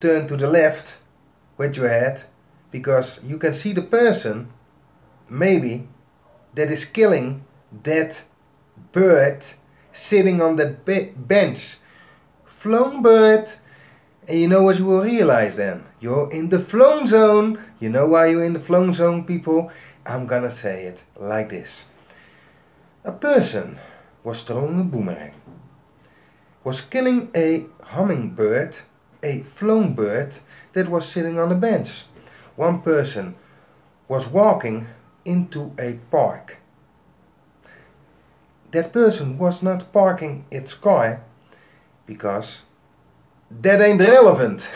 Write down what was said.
turn to the left with your head, because you can see the person maybe that is killing that bird sitting on that bench. Flown bird. And you know what you will realize then? You're in the flown zone. You know why you're in the flown zone, people? I'm gonna say it like this. A person was throwing a boomerang, was killing a hummingbird, a flown bird that was sitting on a bench. One person was walking into a park. That person was not parking its car, because that ain't relevant.